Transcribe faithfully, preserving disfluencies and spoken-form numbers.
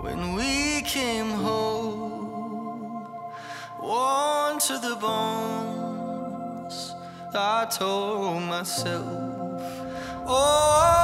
When we came home, worn to the bones, I told myself, oh,